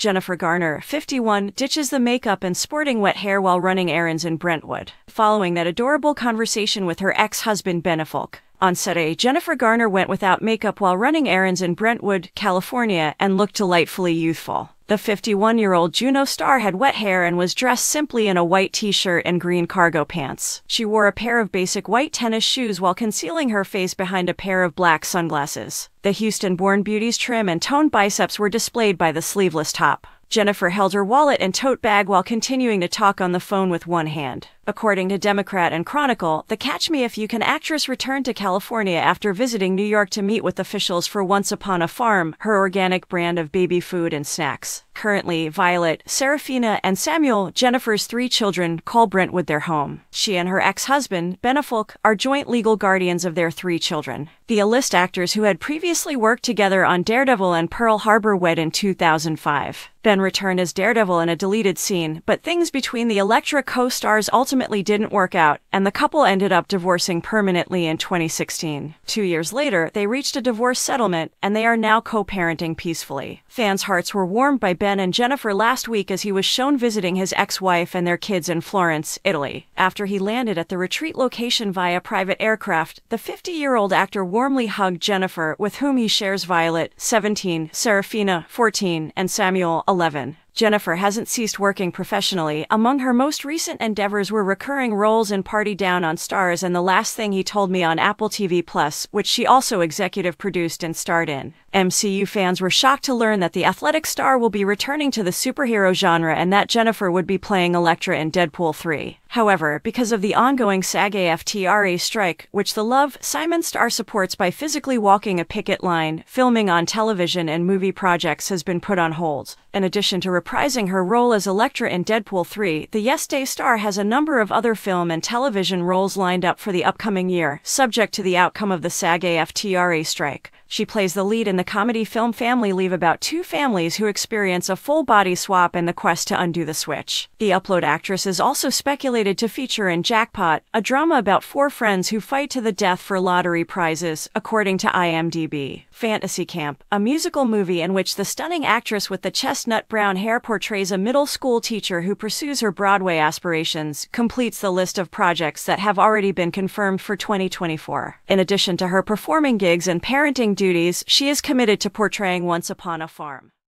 Jennifer Garner, 51, ditches the makeup and sporting wet hair while running errands in Brentwood, following that adorable conversation with her ex-husband Ben Affleck. On Saturday, Jennifer Garner went without makeup while running errands in Brentwood, California, and looked delightfully youthful. The 51-year-old Juno star had wet hair and was dressed simply in a white t-shirt and green cargo pants. She wore a pair of basic white tennis shoes while concealing her face behind a pair of black sunglasses. The Houston-born beauty's trim and toned biceps were displayed by the sleeveless top. Jennifer held her wallet and tote bag while continuing to talk on the phone with one hand. According to Democrat and Chronicle, the Catch Me If You Can actress returned to California after visiting New York to meet with officials for Once Upon a Farm, her organic brand of baby food and snacks. Currently, Violet, Serafina, and Samuel, Jennifer's three children, call Brentwood their home. She and her ex-husband, Ben Affleck, are joint legal guardians of their three children. The A-list actors who had previously worked together on Daredevil and Pearl Harbor wed in 2005. Ben returned as Daredevil in a deleted scene, but things between the Elektra co-stars ultimately didn't work out, and the couple ended up divorcing permanently in 2016. 2 years later, they reached a divorce settlement, and they are now co-parenting peacefully. Fans' hearts were warmed by Ben and Jennifer last week as he was shown visiting his ex-wife and their kids in Florence, Italy. After he landed at the retreat location via private aircraft, the 50-year-old actor warmly hugged Jennifer, with whom he shares Violet, 17, Serafina, 14, and Samuel, 11. Jennifer hasn't ceased working professionally. Among her most recent endeavors were recurring roles in Party Down on Starz and The Last Thing He Told Me on Apple TV+, which she also executive produced and starred in. MCU fans were shocked to learn that the athletic star will be returning to the superhero genre and that Jennifer would be playing Elektra in Deadpool 3. However, because of the ongoing SAG-AFTRA strike, which the Love, Simon star supports by physically walking a picket line, filming on television and movie projects has been put on hold. In addition to reprising her role as Elektra in Deadpool 3, the Yes Day star has a number of other film and television roles lined up for the upcoming year, subject to the outcome of the SAG-AFTRA strike. She plays the lead in the comedy film Family Leave about two families who experience a full body swap in the quest to undo the switch. The upload actress is also speculated to feature in Jackpot, a drama about four friends who fight to the death for lottery prizes, according to IMDB. Fantasy Camp, a musical movie in which the stunning actress with the chestnut brown hair portrays a middle school teacher who pursues her Broadway aspirations, completes the list of projects that have already been confirmed for 2024. In addition to her performing gigs and parenting duties, she is committed to portraying Once Upon a Farm.